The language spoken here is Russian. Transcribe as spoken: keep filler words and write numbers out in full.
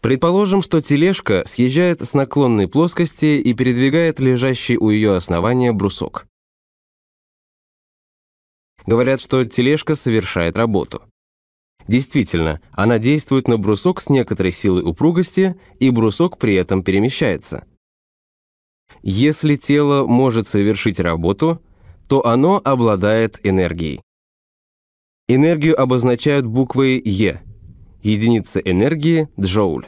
Предположим, что тележка съезжает с наклонной плоскости и передвигает лежащий у ее основания брусок. Говорят, что тележка совершает работу. Действительно, она действует на брусок с некоторой силой упругости, и брусок при этом перемещается. Если тело может совершить работу, то оно обладает энергией. Энергию обозначают буквой Е. Единица энергии – джоуль.